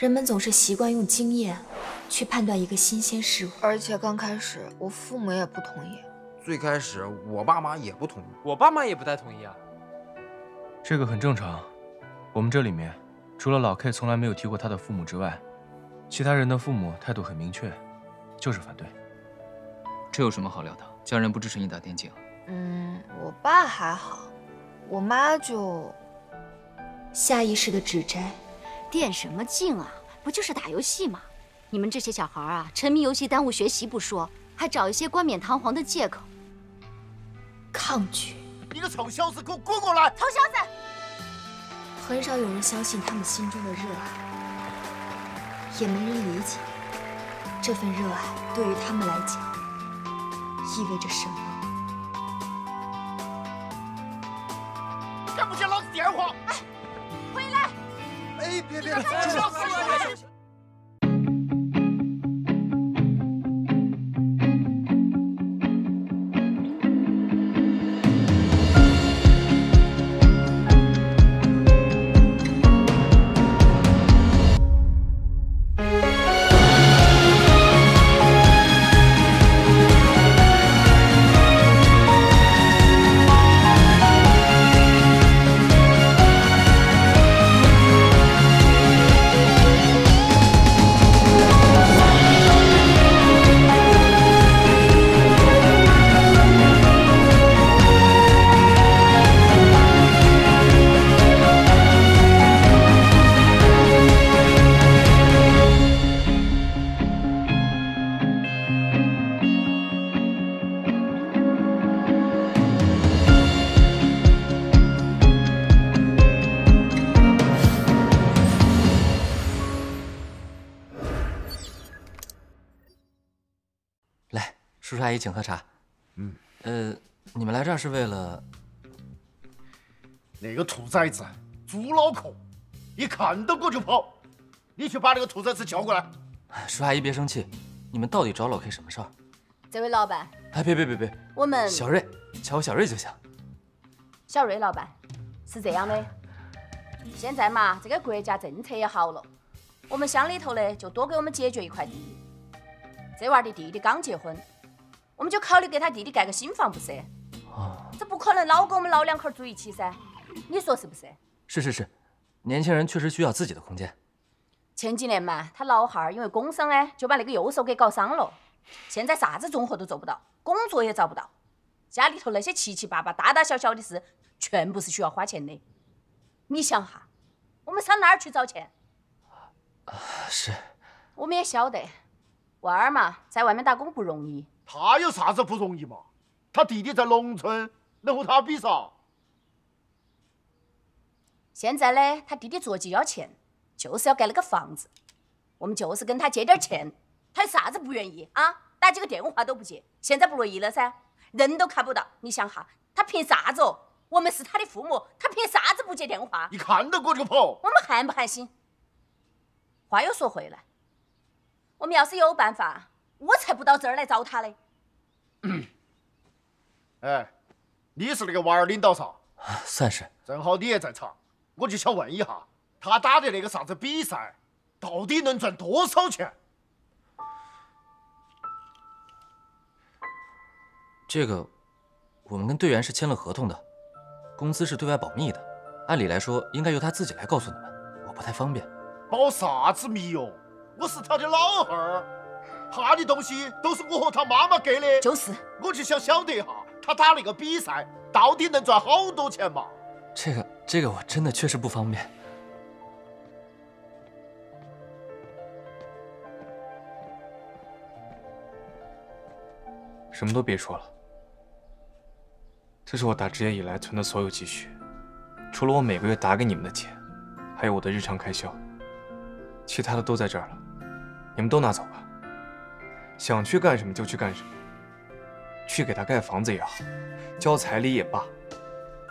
人们总是习惯用经验去判断一个新鲜事物，而且刚开始我父母也不同意。最开始我爸妈也不同意，我爸妈也不太同意啊。这个很正常。我们这里面除了老 K 从来没有提过他的父母之外，其他人的父母态度很明确，就是反对。这有什么好聊的？家人不支持你打电竞？我爸还好，我妈就……下意识的指摘。 电什么劲啊？不就是打游戏吗？你们这些小孩啊，沉迷游戏耽误学习不说，还找一些冠冕堂皇的借口。抗拒。你个臭小子，给我滚过来！臭小子！很少有人相信他们心中的热爱，也没人理解这份热爱对于他们来讲意味着什么。敢不嫌老子电话？哎，回来！ 哎，别！阿姨，请喝茶。你们来这儿是为了那个兔崽子朱脑壳，一看到我就跑。你去把那个兔崽子叫过来。叔阿姨别生气，你们到底找老 K 什么事儿？这位老板，哎，别，我们小瑞，叫我小瑞就行。小瑞老板是这样的，现在嘛，这个国家政策也好了，我们乡里头呢就多给我们解决一块地。这娃儿的弟弟刚结婚。 我们就考虑给他弟弟盖个新房，不是？这不可能老跟我们老两口住一起噻，你说是不是？是，年轻人确实需要自己的空间。前几年嘛，他老汉儿因为工伤哎，就把那个右手给搞伤了，现在啥子重活都做不到，工作也找不到，家里头那些七七八八、大大小小的事，全部是需要花钱的。你想哈，我们上哪儿去找钱？是。我们也晓得，娃儿嘛，在外面打工不容易。 他有啥子不容易嘛？他弟弟在农村，能和他比啥？现在呢，他弟弟着急要钱，就是要盖那个房子，我们就是跟他借点钱，他有啥子不愿意啊？打几个电话都不接，现在不乐意了噻，人都看不到，你想哈，他凭啥子哦？我们是他的父母，他凭啥子不接电话？你看到我就跑，我们寒不寒心？话又说回来，我们要是有办法。 我才不到这儿来找他嘞！哎，你是那个娃儿领导啥？算是。正好你也在场，我就想问一下，他打的那个啥子比赛，到底能赚多少钱？这个，我们跟队员是签了合同的，工资是对外保密的。按理来说，应该由他自己来告诉你们，我不太方便。保啥子密哟？我是他的老汉儿。 他的东西都是我和他妈妈给的，就是。我就想晓得一下，他打那个比赛到底能赚好多钱嘛？这个我真的确实不方便。什么都别说了，这是我打职业以来存的所有积蓄，除了我每个月打给你们的钱，还有我的日常开销，其他的都在这儿了，你们都拿走吧。 想去干什么就去干什么，去给他盖房子也好，交彩礼也罢，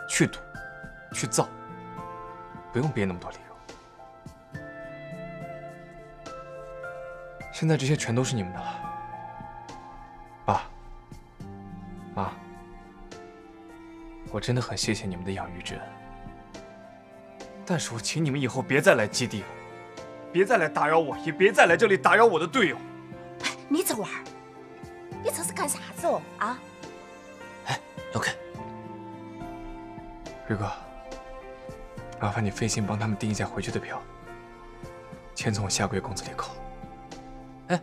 去赌，去造，不用编那么多理由。现在这些全都是你们的了，爸妈，我真的很谢谢你们的养育之恩，但是我请你们以后别再来基地了，别再来打扰我，也别再来这里打扰我的队友。哎，你这娃儿，你这是干啥子哦？啊？哎，老 K， 瑞哥，麻烦你费心帮他们订一下回去的票，钱从我下个月工资里扣。哎，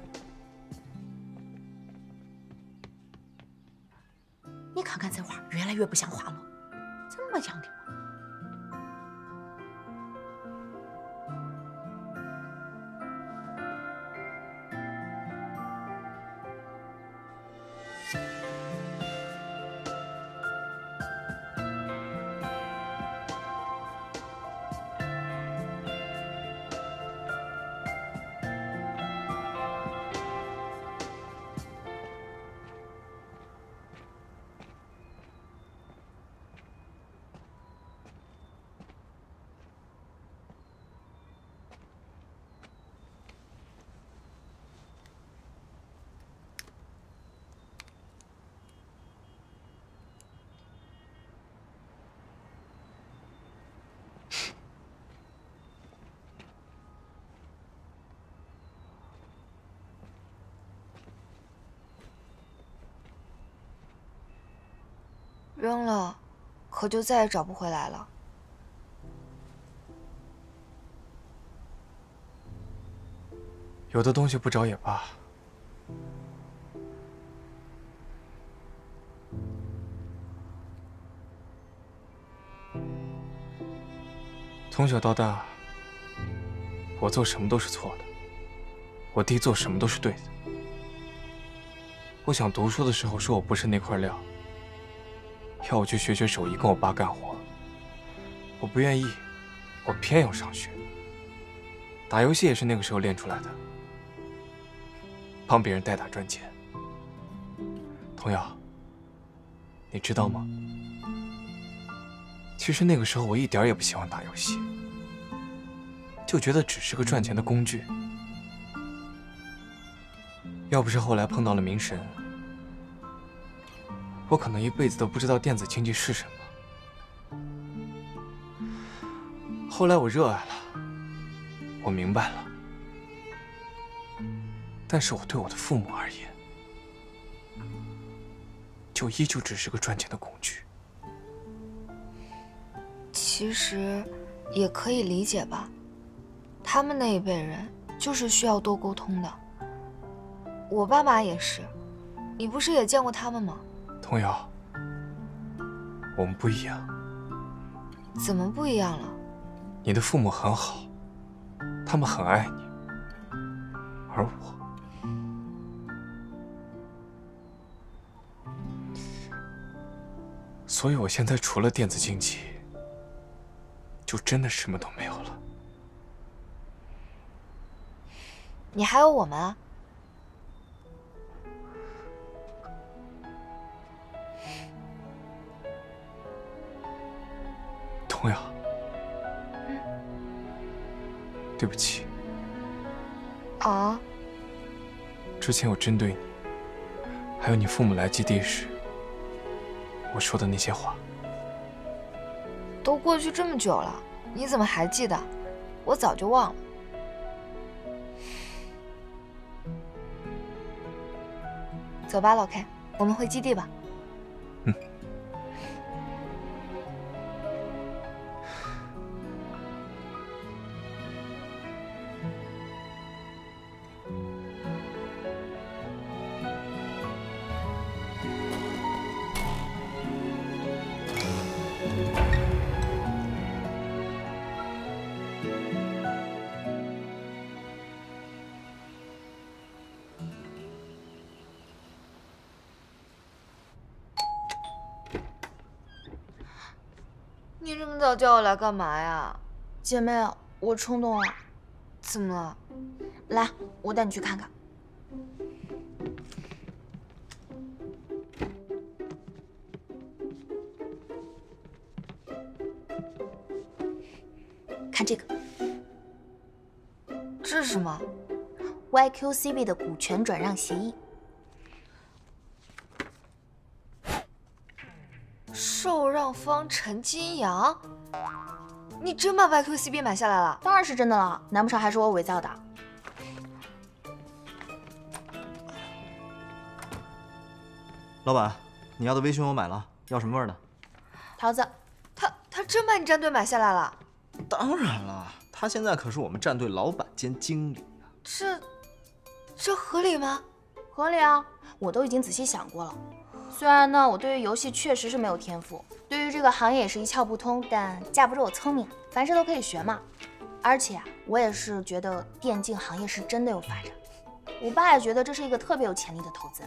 你看看这娃儿，越来越不像话了，怎么样的？ 扔了，可就再也找不回来了。有的东西不找也罢。从小到大，我做什么都是错的，我弟做什么都是对的。我想读书的时候说我不是那块料。 要我去学学手艺，跟我爸干活，我不愿意，我偏要上学。打游戏也是那个时候练出来的，帮别人代打赚钱。童瑶，你知道吗？其实那个时候我一点也不喜欢打游戏，就觉得只是个赚钱的工具。要不是后来碰到了冥神。 我可能一辈子都不知道电子竞技是什么。后来我热爱了，我明白了。但是我对我的父母而言，就依旧只是个赚钱的工具。其实也可以理解吧，他们那一辈人就是需要多沟通的。我爸妈也是，你不是也见过他们吗？ 童瑶，我们不一样。怎么不一样了？你的父母很好，他们很爱你，而我，所以我现在除了电子竞技，就真的什么都没有了。你还有我们啊。 童瑶，对不起。啊！之前我针对你，还有你父母来基地时，我说的那些话。都过去这么久了，你怎么还记得？我早就忘了。走吧，老 K， 我们回基地吧。 你这么早叫我来干嘛呀，姐妹？我冲动了。怎么了？来，我带你去看看。看这个，这是什么 ？YQCB 的股权转让协议。 受让方陈金阳，你真把 YQCB 买下来了？当然是真的了，难不成还是我伪造的？老板，你要的微醺我买了，要什么味儿的？桃子，他真把你战队买下来了？当然了，他现在可是我们战队老板兼经理啊。这合理吗？合理啊，我都已经仔细想过了。 虽然呢，我对于游戏确实是没有天赋，对于这个行业也是一窍不通，但架不住我聪明，凡事都可以学嘛。而且啊，我也是觉得电竞行业是真的有发展，我爸也觉得这是一个特别有潜力的投资。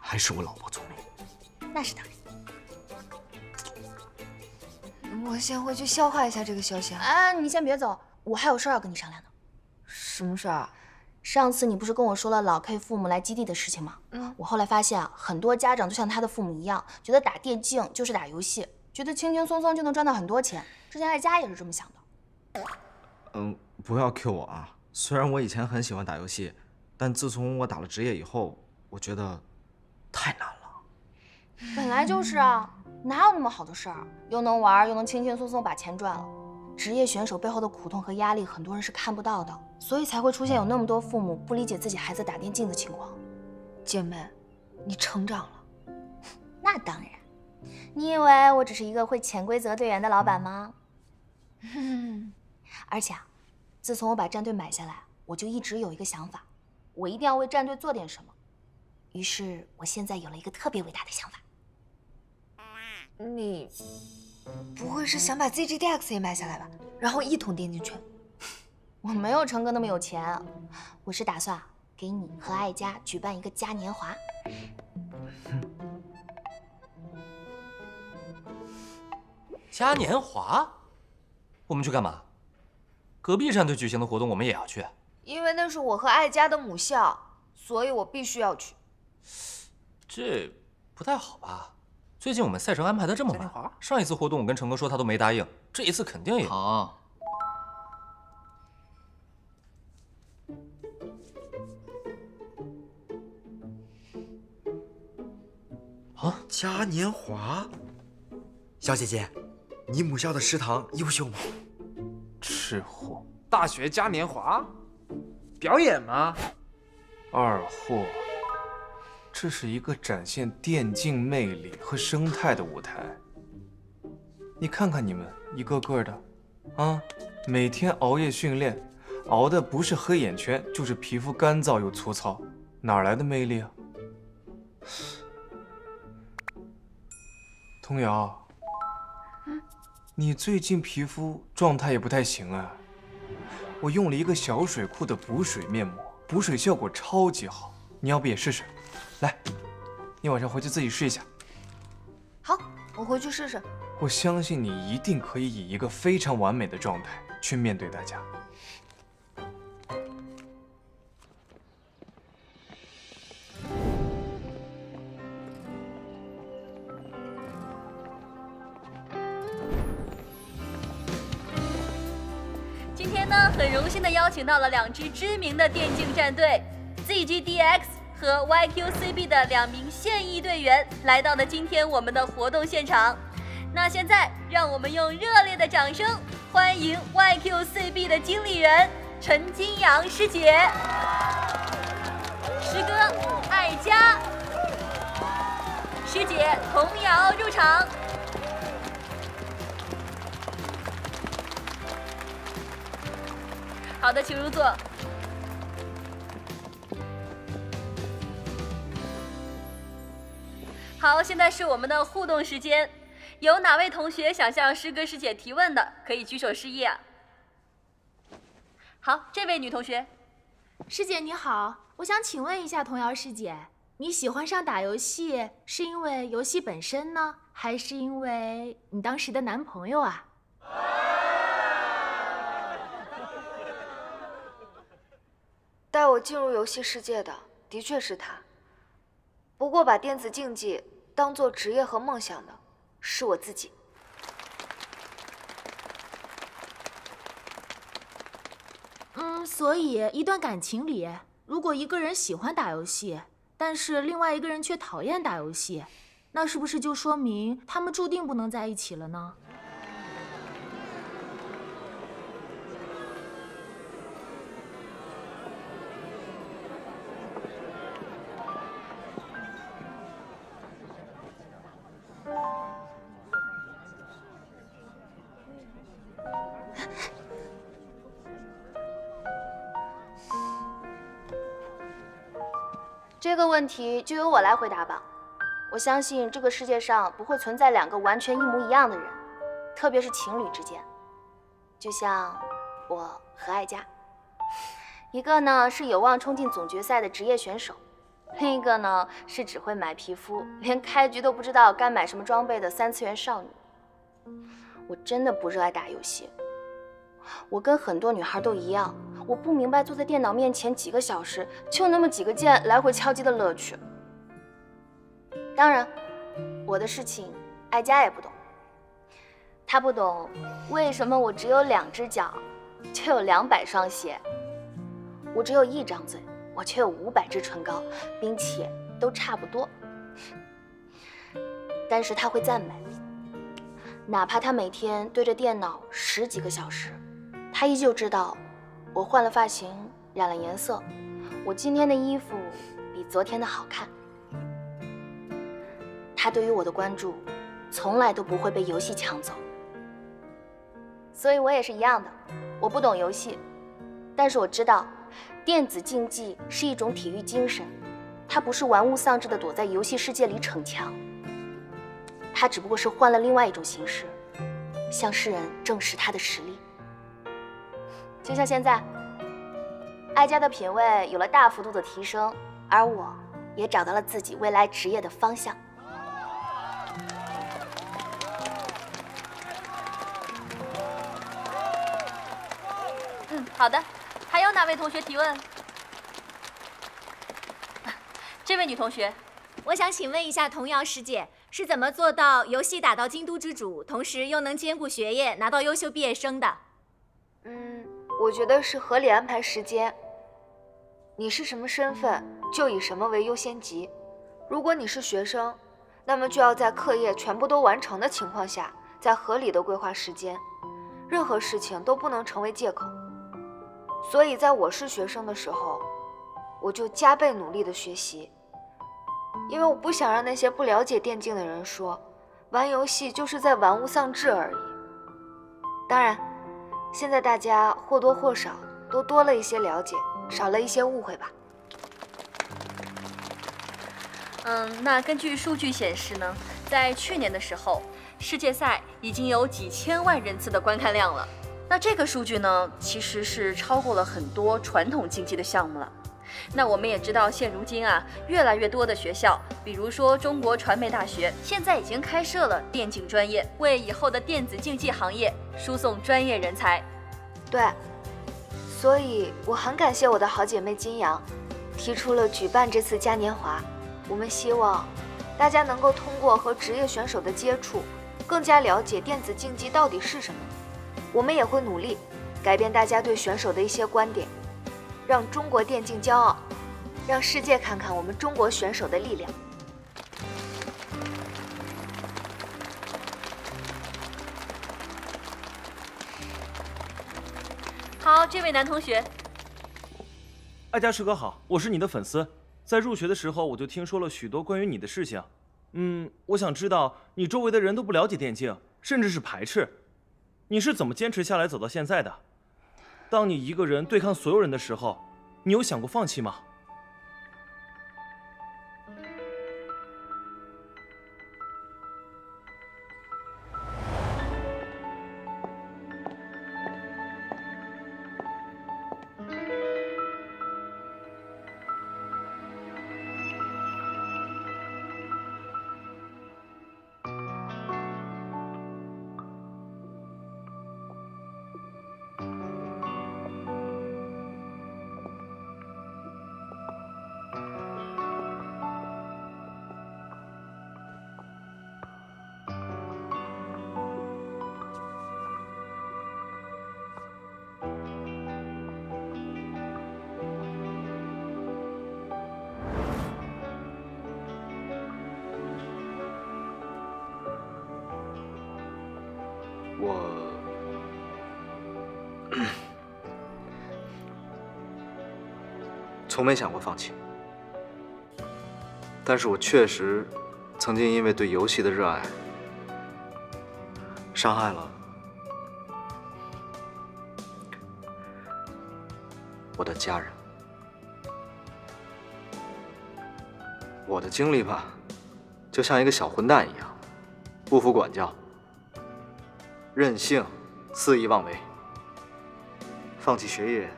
还是我老婆聪明，那是当然。我先回去消化一下这个消息啊。哎，你先别走，我还有事儿要跟你商量呢。什么事儿啊？ 上次你不是跟我说了老 K 父母来基地的事情吗？我后来发现啊，很多家长就像他的父母一样，觉得打电竞就是打游戏，觉得轻轻松松就能赚到很多钱。之前艾佳也是这么想的。不要 Q 我啊！虽然我以前很喜欢打游戏，但自从我打了职业以后，我觉得太难了。本来就是啊，哪有那么好的事儿？又能玩，又能轻轻松松把钱赚了。 职业选手背后的苦痛和压力，很多人是看不到的，所以才会出现有那么多父母不理解自己孩子打电竞的情况。姐妹，你成长了。那当然，你以为我只是一个会潜规则队员的老板吗？而且啊，自从我把战队买下来，我就一直有一个想法，我一定要为战队做点什么。于是我现在有了一个特别伟大的想法。你。 不会是想把 ZGDX 也买下来吧，然后一桶电进去？我没有成哥那么有钱，我是打算给你和艾佳举办一个嘉年华。嘉年华？我们去干嘛？隔壁战队举行的活动我们也要去？因为那是我和艾佳的母校，所以我必须要去。这不太好吧？ 最近我们赛程安排的这么满，上一次活动我跟成哥说他都没答应，这一次肯定也好。啊，嘉年华，小姐姐，你母校的食堂优秀吗？吃货，大学嘉年华，表演吗？二货。 这是一个展现电竞魅力和生态的舞台。你看看你们一个个的，啊，每天熬夜训练，熬的不是黑眼圈，就是皮肤干燥又粗糙，哪来的魅力啊？童瑶，你最近皮肤状态也不太行啊。我用了一个小水库的补水面膜，补水效果超级好，你要不也试试？ 来，你晚上回去自己试一下。好，我回去试试。我相信你一定可以以一个非常完美的状态去面对大家。今天呢，很荣幸地邀请到了两支知名的电竞战队 ZGDX。 和 YQCB 的两名现役队员来到了今天我们的活动现场。那现在，让我们用热烈的掌声欢迎 YQCB 的经理人陈金阳师姐、师哥艾佳、师姐童瑶入场。好的，请入座。 好，现在是我们的互动时间，有哪位同学想向师哥师姐提问的，可以举手示意啊。好，这位女同学，师姐你好，我想请问一下童瑶师姐，你喜欢上打游戏是因为游戏本身呢，还是因为你当时的男朋友啊？带我进入游戏世界的，的确是他。不过把电子竞技 当做职业和梦想的是我自己。所以一段感情里，如果一个人喜欢打游戏，但是另外一个人却讨厌打游戏，那是不是就说明他们注定不能在一起了呢？这个问题就由我来回答吧。我相信这个世界上不会存在两个完全一模一样的人，特别是情侣之间。就像我和艾佳，一个呢是有望冲进总决赛的职业选手，另一个呢是只会买皮肤，连开局都不知道该买什么装备的三次元少女。我真的不热爱打游戏，我跟很多女孩都一样。 我不明白坐在电脑面前几个小时，就那么几个键来回敲击的乐趣。当然，我的事情艾佳也不懂，她不懂为什么我只有2只脚，却有200双鞋；我只有1张嘴，我却有500支唇膏，并且都差不多。但是她会赞美，哪怕她每天对着电脑10几个小时，她依旧知道。 我换了发型，染了颜色，我今天的衣服比昨天的好看。他对于我的关注，从来都不会被游戏抢走。所以我也是一样的，我不懂游戏，但是我知道，电子竞技是一种体育精神，它不是玩物丧志的躲在游戏世界里逞强，它只不过是换了另外一种形式，向世人证实它的实力。 就像现在，艾佳的品味有了大幅度的提升，而我也找到了自己未来职业的方向。好的。还有哪位同学提问？这位女同学，我想请问一下童瑶师姐，是怎么做到游戏打到京都之主，同时又能兼顾学业，拿到优秀毕业生的？我觉得是合理安排时间。你是什么身份，就以什么为优先级。如果你是学生，那么就要在课业全部都完成的情况下，再合理的规划时间。任何事情都不能成为借口。所以在我是学生的时候，我就加倍努力的学习，因为我不想让那些不了解电竞的人说，玩游戏就是在玩物丧志而已。当然。 现在大家或多或少都多了一些了解，少了一些误会吧。那根据数据显示呢，在去年的时候，世界赛已经有几千万人次的观看量了。那这个数据呢，其实是超过了很多传统竞技的项目了。那我们也知道，现如今啊，越来越多的学校，比如说中国传媒大学，现在已经开设了电竞专业，为以后的电子竞技行业输送专业人才。对，所以我很感谢我的好姐妹金阳，提出了举办这次嘉年华。我们希望大家能够通过和职业选手的接触，更加了解电子竞技到底是什么。我们也会努力改变大家对选手的一些观点。 让中国电竞骄傲，让世界看看我们中国选手的力量。好，这位男同学，艾佳师哥好，我是你的粉丝，在入学的时候我就听说了许多关于你的事情。我想知道你周围的人都不了解电竞，甚至是排斥，你是怎么坚持下来走到现在的？ 当你一个人对抗所有人的时候，你有想过放弃吗？从没想过放弃。但是我确实曾经因为对游戏的热爱，伤害了我的家人。我的经历吧，就像一个小混蛋一样，不服管教，任性，肆意妄为，放弃学业，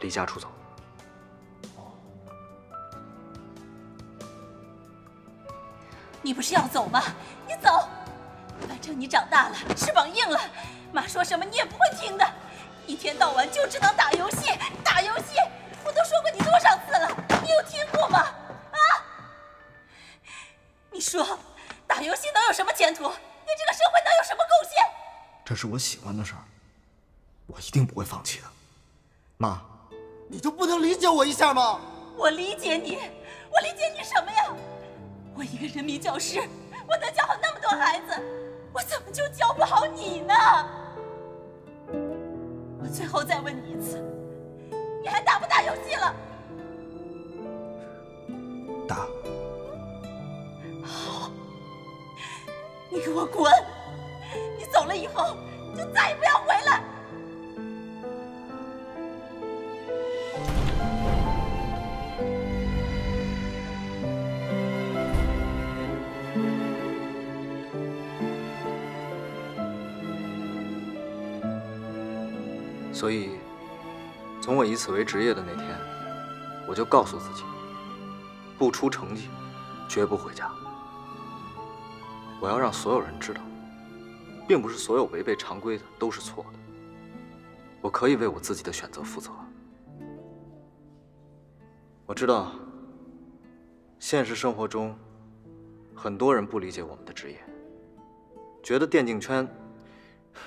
离家出走。你不是要走吗？你走，反正你长大了，翅膀硬了，妈说什么你也不会听的，一天到晚就知道打游戏，打游戏。 我都说过你多少次了，你有听过吗？啊！你说打游戏能有什么前途？对这个社会能有什么贡献？这是我喜欢的事儿，我一定不会放弃的。妈，你就不能理解我一下吗？我理解你，我理解你什么呀？我一个人民教师，我能教好那么多孩子，我怎么就教不好你呢？我最后再问你一次。 你还打不打游戏了？打。好，你给我滚！你走了以后，就再也不要回来。所以。 从我以此为职业的那天，我就告诉自己，不出成绩，绝不回家。我要让所有人知道，并不是所有违背常规的都是错的。我可以为我自己的选择负责。我知道，现实生活中，很多人不理解我们的职业，觉得电竞圈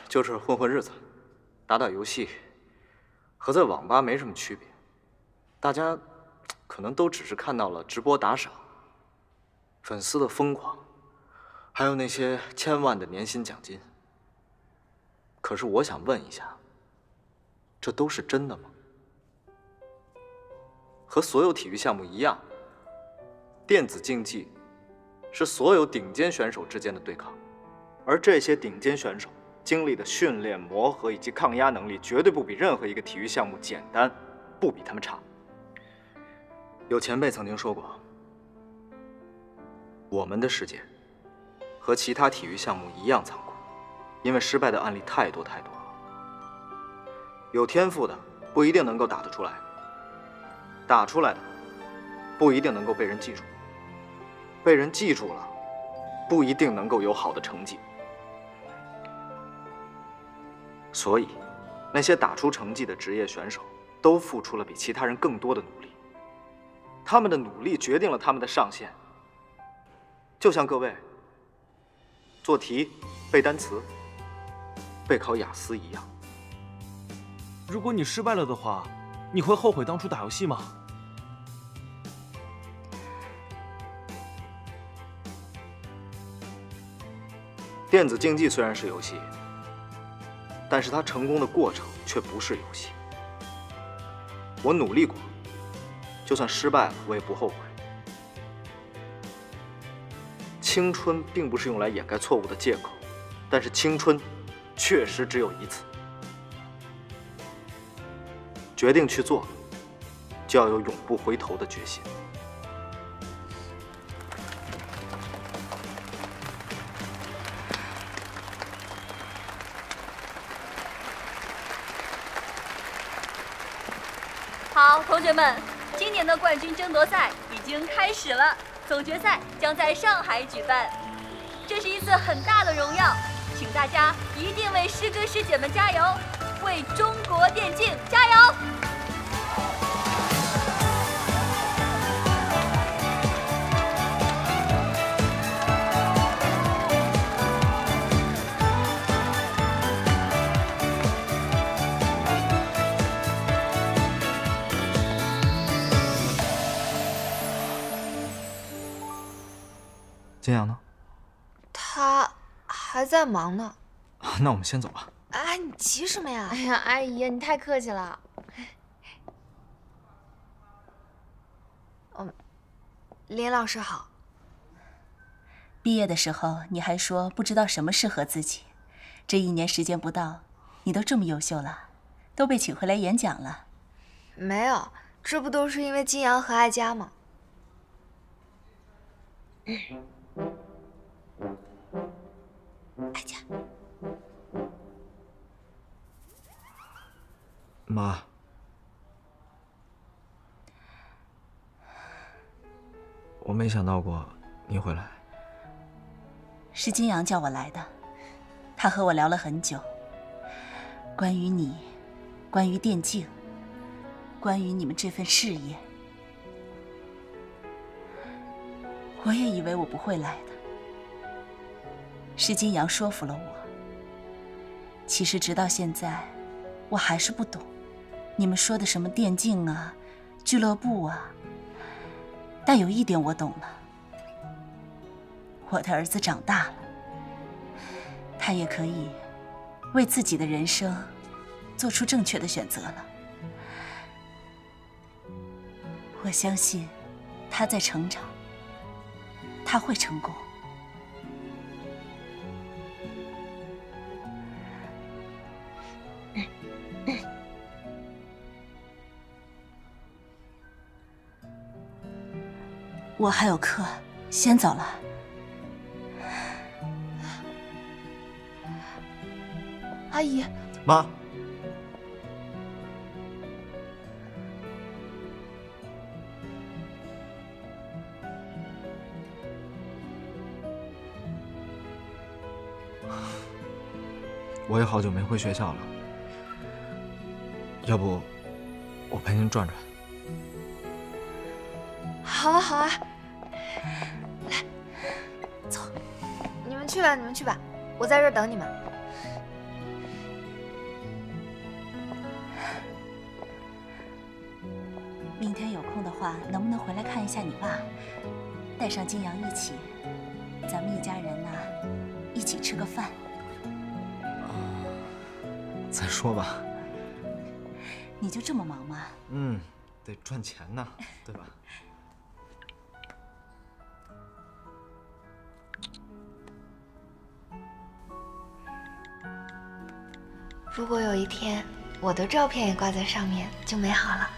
就是混混日子，打打游戏。 和在网吧没什么区别，大家可能都只是看到了直播打赏、粉丝的疯狂，还有那些千万的年薪奖金。可是我想问一下，这都是真的吗？和所有体育项目一样，电子竞技是所有顶尖选手之间的对抗，而这些顶尖选手。 经历的训练、磨合以及抗压能力，绝对不比任何一个体育项目简单，不比他们差。有前辈曾经说过，我们的世界和其他体育项目一样残酷，因为失败的案例太多太多了。有天赋的不一定能够打得出来，打出来的不一定能够被人记住，被人记住了不一定能够有好的成绩。 所以，那些打出成绩的职业选手都付出了比其他人更多的努力。他们的努力决定了他们的上限。就像各位做题、背单词、备考雅思一样。如果你失败了的话，你会后悔当初打游戏吗？电子竞技虽然是游戏。 但是他成功的过程却不是游戏。我努力过，就算失败了，我也不后悔。青春并不是用来掩盖错误的借口，但是青春确实只有一次。决定去做，就要有永不回头的决心。 好，同学们，今年的冠军争夺赛已经开始了，总决赛将在上海举办。这是一次很大的荣耀，请大家一定为师哥师姐们加油，为中国电竞加油！金阳呢？他还在忙呢。那我们先走吧。哎，你急什么呀？哎呀，阿姨，你太客气了。林老师好。毕业的时候你还说不知道什么适合自己，这一年时间不到，你都这么优秀了，都被请回来演讲了。没有，这不都是因为金阳和艾佳吗？艾佳。 妈，我没想到过你会来。是金阳叫我来的，他和我聊了很久，关于你，关于电竞，关于你们这份事业。我也以为我不会来的，是金阳说服了我。其实直到现在，我还是不懂。 你们说的什么电竞啊，俱乐部啊，但有一点我懂了，我的儿子长大了，他也可以为自己的人生做出正确的选择了。我相信他在成长，他会成功。我还有课，先走了。阿姨，妈，我也好久没回学校了，要不我陪您转转？好啊，好啊。 去吧，你们去吧，我在这儿等你们。明天有空的话，能不能回来看一下你爸？带上金阳一起，咱们一家人呢，一起吃个饭。再说吧。你就这么忙吗？嗯，得赚钱呢，对吧？如果有一天我的照片也挂在上面，就美好了。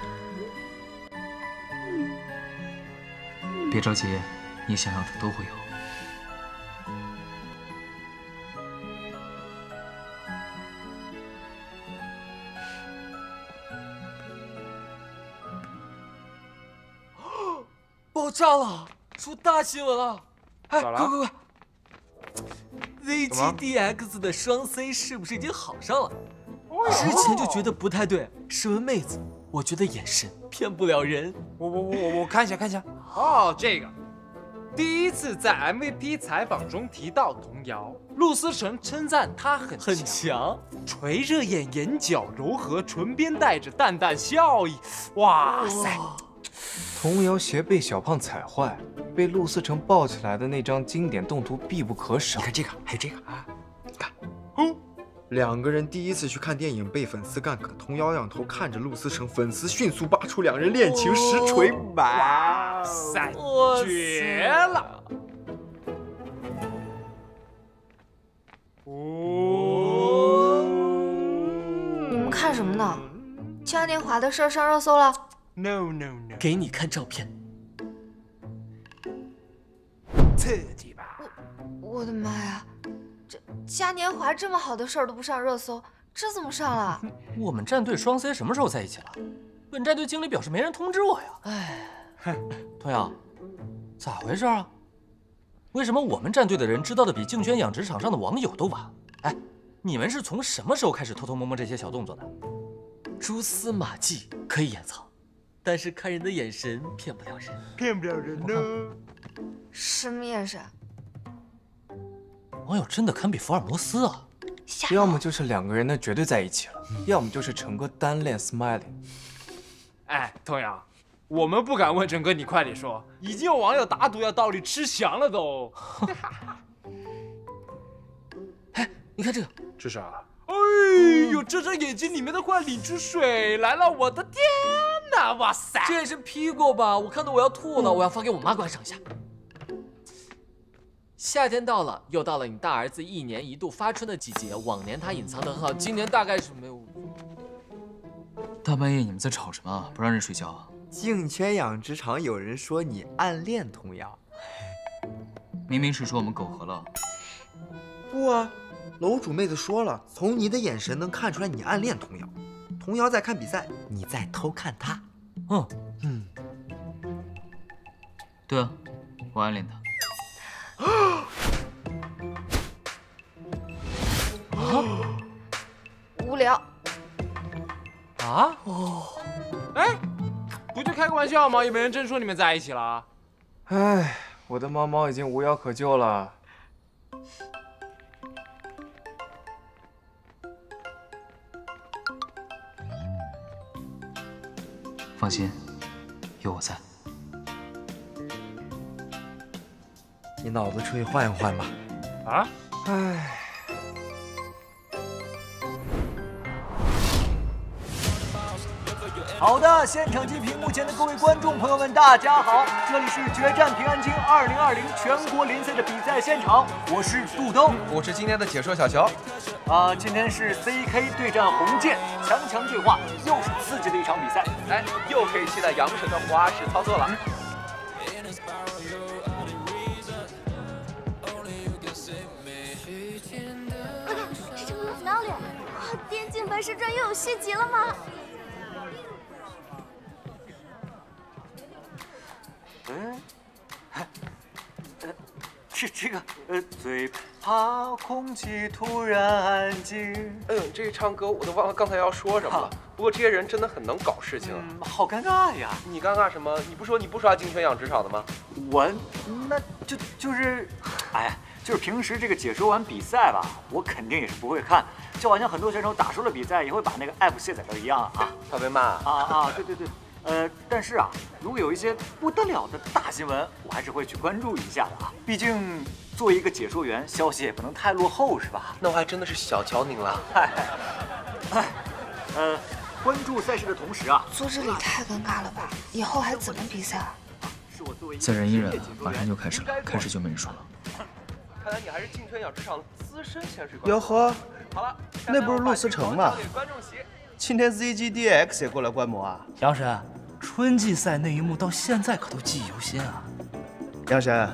别着急，你想要的都会有。 爆炸了，出大新闻了！哎，快快快！ ZGDX 的双 C 是不是已经好上了？之前就觉得不太对，是问妹子，我觉得眼神骗不了人。我看一下看一下。哦，这个第一次在 MVP 采访中提到童谣，陆思成称赞他很强，垂着眼，眼角柔和，唇边带着淡淡笑意。哇塞！童谣鞋被小胖踩坏。 被陆思成抱起来的那张经典动图必不可少。你看这个，还有这个啊！你看，哦，两个人第一次去看电影被粉丝干梗，童谣仰头看着陆思成，粉丝迅速扒出两人恋情实锤。哇塞，绝了！哦，你们看什么呢？嘉年华的事上热搜了 ？No， 给你看照片。 刺激吧！我的妈呀，这嘉年华这么好的事儿都不上热搜，这怎么上了？我们战队双 C 什么时候在一起了？本战队经理表示没人通知我呀。哎，童谣，咋回事啊？为什么我们战队的人知道的比竞选养殖场上的网友都晚？哎，你们是从什么时候开始偷偷摸摸这些小动作的？蛛丝马迹可以掩藏，但是看人的眼神骗不了人，骗不了人呢。 什么眼神？网友真的堪比福尔摩斯啊！要么就是两个人呢绝对在一起了，要么就是陈哥单恋 Smiley。哎，童谣，我们不敢问陈哥，你快点说，已经有网友打赌要倒立吃翔了都。哎，你看这个，这是啊，哎。哎呦，这眼睛里面的话理出水来了！我的天哪，哇塞！这也是屁股吧？我看到我要吐了，我要发给我妈观赏一下。夏天到了，又到了你大儿子一年一度发春的季节。往年他隐藏得很好，今年大概是没有。大半夜你们在吵什么啊？不让人睡觉啊？净圈养殖场有人说你暗恋童谣，明明是说我们苟合了。不啊。 楼主妹子说了，从你的眼神能看出来你暗恋童谣，童谣在看比赛，你在偷看她。嗯嗯，对啊，我暗恋她。啊？无聊。啊？哦。哎，不就开个玩笑吗？有没有人真说你们在一起了？哎，我的猫猫已经无药可救了。 放心，有我在。你脑子出去换一换吧。啊？哎。好的，现场及屏幕前的各位观众朋友们，大家好，这里是《决战平安京2020全国联赛》的比赛现场，我是杜东，我是今天的解说小乔。 今天是 CK 对战红箭，强强对话，又是刺激的一场比赛，哎，又可以期待杨晨的花式操作了。这球很漂亮，电竞白蛇传又有续集了吗？嗯，这个嘴。 怕空气突然安静。嗯，这一唱歌我都忘了刚才要说什么了。不过这些人真的很能搞事情啊，好尴尬呀！你尴尬什么？你不说你不刷金圈养殖场的吗？我那就是，哎，就是平时这个解说完比赛吧，我肯定也是不会看。就好像很多选手打输了比赛也会把那个 app 卸载掉一样啊。怕被骂啊啊！对对对。 但是啊，如果有一些不得了的大新闻，我还是会去关注一下的啊。毕竟作为一个解说员，消息也不能太落后，是吧？那我还真的是小瞧您了。哎，关注赛事的同时啊，坐这里太尴尬了吧？以后还怎么比赛啊？再忍一忍，马上就开始了，开始就没人说了。看来你还是竞圈养殖场资深潜水官。哟呵，好了，那不是陆思成吗？今天 ZGDX 也过来观摩啊？杨神。 春季赛那一幕到现在可都记忆犹新啊！杨神，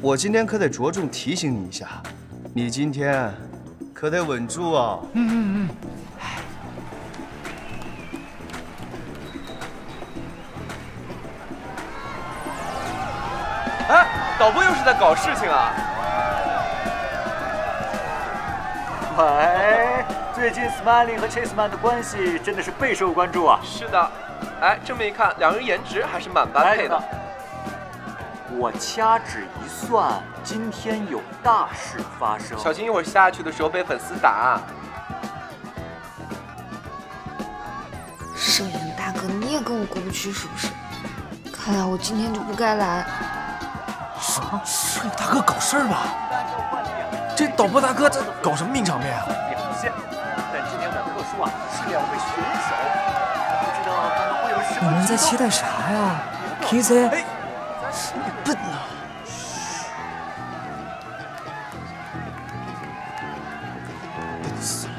我今天可得着重提醒你一下，你今天可得稳住啊！哎，导播又是在搞事情啊！喂，最近 Smiling 和 Chaseman 的关系真的是备受关注啊！是的。 哎，这么一看，两人颜值还是蛮般配的。我掐指一算，今天有大事发生，小心一会儿下去的时候被粉丝打。摄影大哥，你也跟我过不去是不是？看来我今天就不该来。什么？摄影大哥搞事儿吧？这导播大哥这搞什么名场面啊？表现，但今天很特殊啊，是两位选手。 你们在期待啥呀 ？KZ， 你笨啊！笨死了！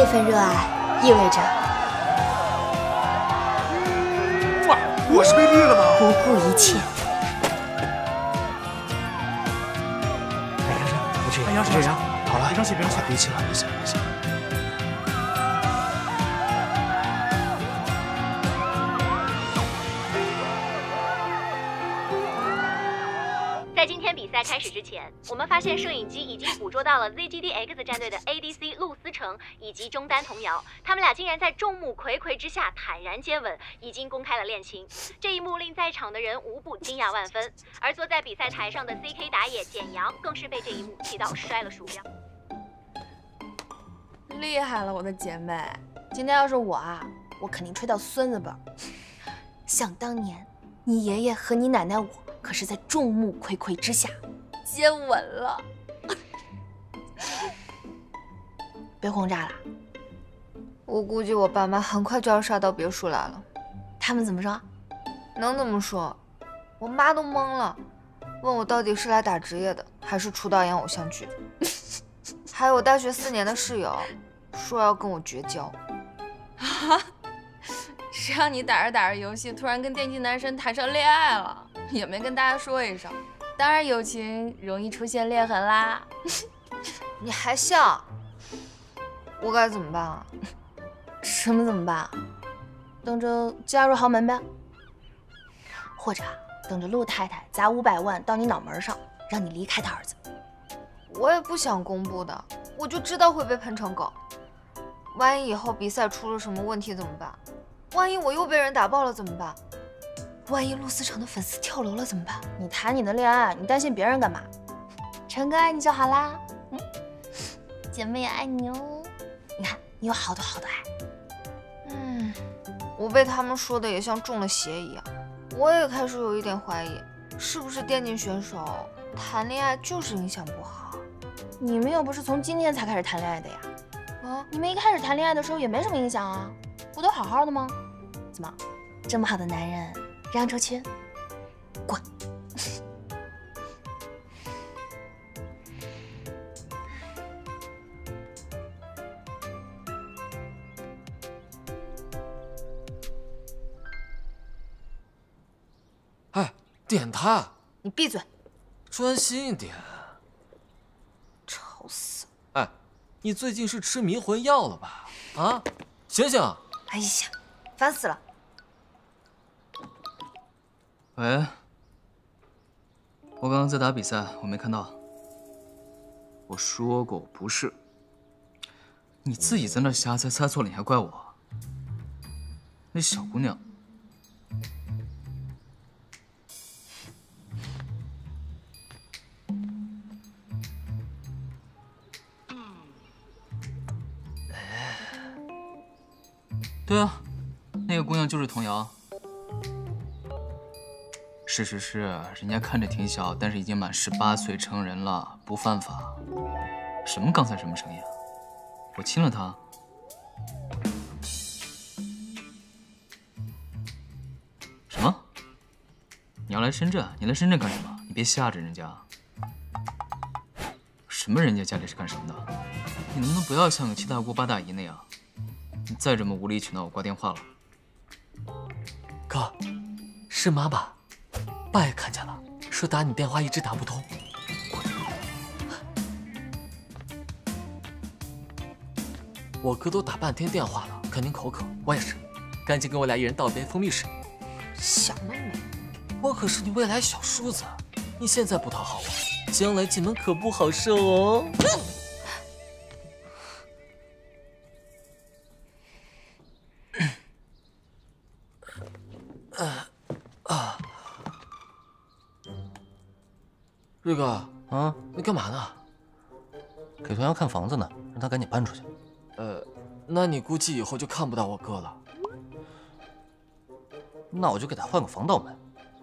这份热爱意味着……我是被绿了吗？不顾一切。哎呀，不去，不去，好了，别生气，别生气，别气了，别气了，别气了。 在开始之前，我们发现摄影机已经捕捉到了 ZGDX 战队的 ADC 陆思成以及中单童瑶，他们俩竟然在众目睽睽之下坦然接吻，已经公开了恋情。这一幕令在场的人无不惊讶万分，而坐在比赛台上的 CK 打野简阳更是被这一幕气到摔了鼠标。厉害了，我的姐妹！今天要是我啊，我肯定吹到孙子辈。想当年，你爷爷和你奶奶我。 可是，在众目睽睽之下，接吻了。别轰炸了，我估计我爸妈很快就要杀到别墅来了。他们怎么说？能怎么说？我妈都懵了，问我到底是来打职业的，还是出道演偶像剧。还有我大学4年的室友，说要跟我绝交。啊？谁让你打着打着游戏，突然跟电竞男神谈上恋爱了？ 也没跟大家说一声，当然友情容易出现裂痕啦。你还笑？我该怎么办啊？什么怎么办啊？等着加入豪门呗，或者等着陆太太砸500万到你脑门上，让你离开她儿子。我也不想公布的，我就知道会被喷成狗。万一以后比赛出了什么问题怎么办？万一我又被人打爆了怎么办？ 万一陆思成的粉丝跳楼了怎么办？你谈你的恋爱，你担心别人干嘛？陈哥爱你就好啦，嗯，姐妹也爱你哦。你看，你有好多好多爱。嗯，我被他们说的也像中了邪一样，我也开始有一点怀疑，是不是电竞选手谈恋爱就是影响不好？你们又不是从今天才开始谈恋爱的呀？啊，你们一开始谈恋爱的时候也没什么影响啊，不都好好的吗？怎么，这么好的男人？ 让出去，滚！哎，点他！你闭嘴！专心一点！吵死！哎，你最近是吃迷魂药了吧？啊，醒醒！哎呀，烦死了！ 喂，我刚刚在打比赛，我没看到。我说过不是，你自己在那瞎猜，猜错了你还怪我。那小姑娘，哎，对啊，那个姑娘就是童瑶。 是，人家看着挺小，但是已经满18岁成人了，不犯法。什么刚才什么声音啊？我亲了她。什么？你要来深圳？你来深圳干什么？你别吓着人家。什么人家家里是干什么的？你能不能不要像个七大姑八大姨那样？你再这么无理取闹，我挂电话了。哥，是妈吧？ 爸也看见了，说打你电话一直打不通。我哥都打半天电话了，肯定口渴，我也是，赶紧给我俩一人倒杯蜂蜜水。小妹妹，我可是你未来小叔子，你现在不讨好我，将来进门可不好受哦。瑞哥啊，你干嘛呢？给童瑶看房子呢，让他赶紧搬出去。那你估计以后就看不到我哥了。那我就给他换个防盗门。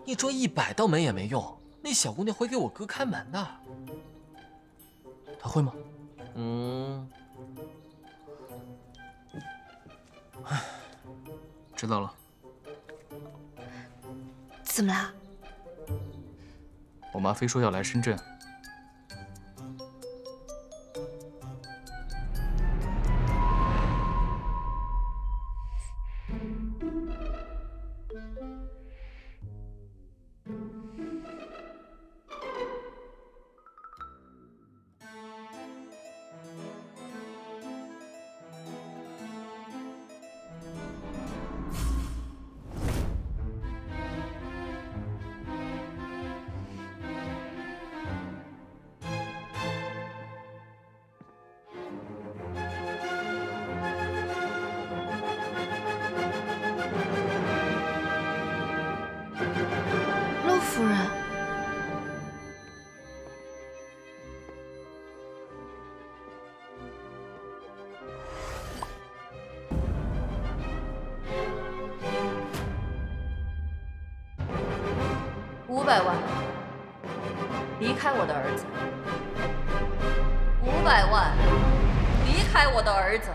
你装100道门也没用，那小姑娘会给我哥开门的。他会吗？嗯。哎，知道了。怎么了？ 我妈非说要来深圳， 500万，离开我的儿子。500万，离开我的儿子。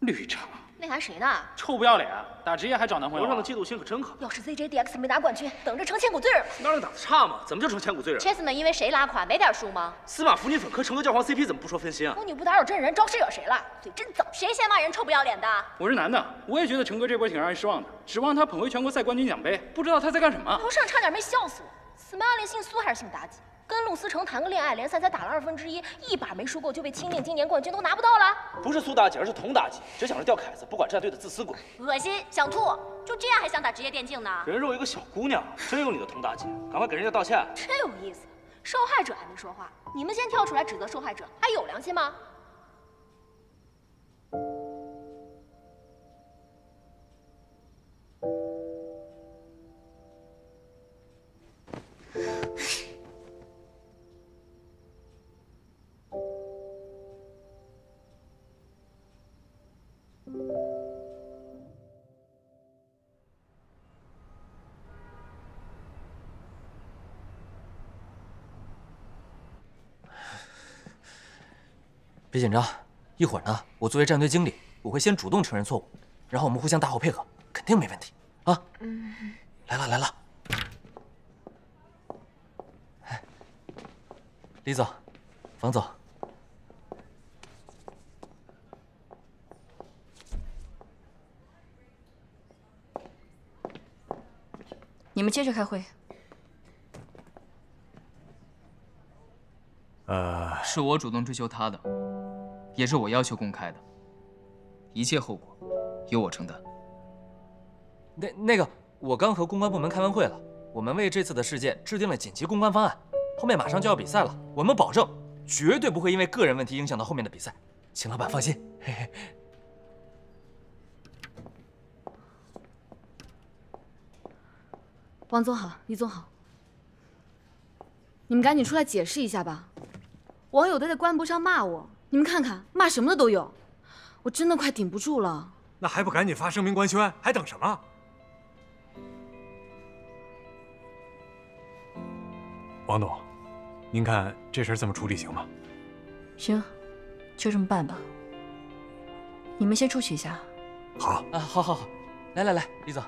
绿茶，内涵谁呢？臭不要脸，打职业还找男朋友，头上的嫉妒心可真可怕。要是 ZGDX 没拿冠军，等着成千古罪人。那人打得差吗？怎么就成千古罪人 ？Chess 们因为谁拉垮，没点数吗？司马腐女粉磕成个教皇 CP， 怎么不说分心啊？腐女不打扰真人，招谁惹谁了？嘴真脏，谁先骂人臭不要脸的？我是男的，我也觉得陈哥这波挺让人失望的，指望他捧回全国赛冠军奖杯，不知道他在干什么。楼上差点没笑死我。Smiley 姓苏还是姓妲己？跟陆思成谈个恋爱，联赛才打了1/2，一把没输够就被钦定今年冠军都拿不到了。不是苏妲己，而是佟妲己，只想着吊凯子，不管战队的自私鬼。恶心，想吐，就这样还想打职业电竞呢？人肉一个小姑娘，真有你的佟妲己，赶快给人家道歉。真有意思，受害者还没说话，你们先跳出来指责受害者，还有良心吗？别紧张，一会儿呢，我作为战队经理，我会先主动承认错误，然后我们互相打好配合，肯定没问题啊！来了来了，哎，李总，房总，你们接着开会。是我主动追求他的。 也是我要求公开的，一切后果由我承担。那个，我刚和公关部门开完会了，我们为这次的事件制定了紧急公关方案，后面马上就要比赛了，我们保证绝对不会因为个人问题影响到后面的比赛，请老板放心。嘿嘿。王总好，李总好，你们赶紧出来解释一下吧，网友都在官博上骂我。 你们看看，骂什么的都有，我真的快顶不住了。那还不赶紧发声明官宣，还等什么？王董，您看这事儿这么处理行吗？行，就这么办吧。你们先出去一下。好啊，好，来来来，李总，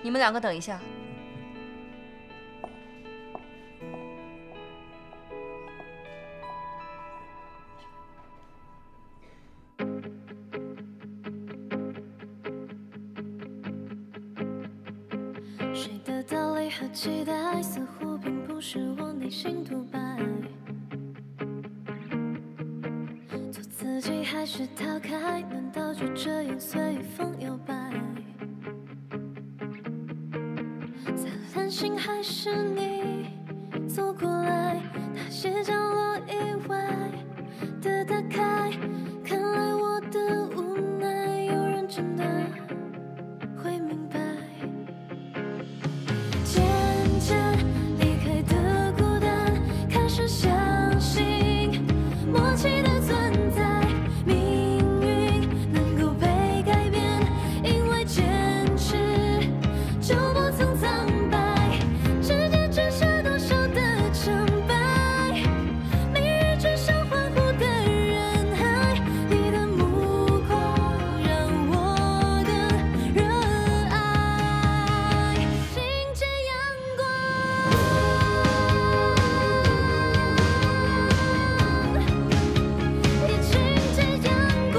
你们两个等一下。 谁的道理和期待，似乎并不是我内心独白。做自己还是逃开？难道就这样随风摇摆？灿烂星还是你走过来，那些角落以外的打开。看来我的无奈，有人真的会明白。 离开的孤单，开始相信默契的存在。命运能够被改变，因为坚持就不曾苍白。指尖折射多少的成败，每日追上欢呼的人海。你的目光让我更热爱。迎接阳光。 也迎接阳光，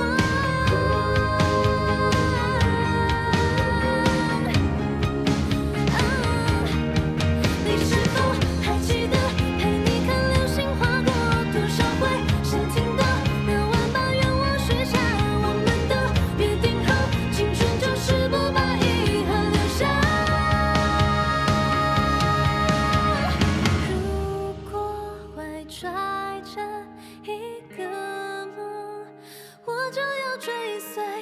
你是否还记得陪你看流星划过多少回？谁听到那晚八愿望许下，我们都约定好，青春就是不把遗憾留下。如果怀揣着一个梦，我就要追随。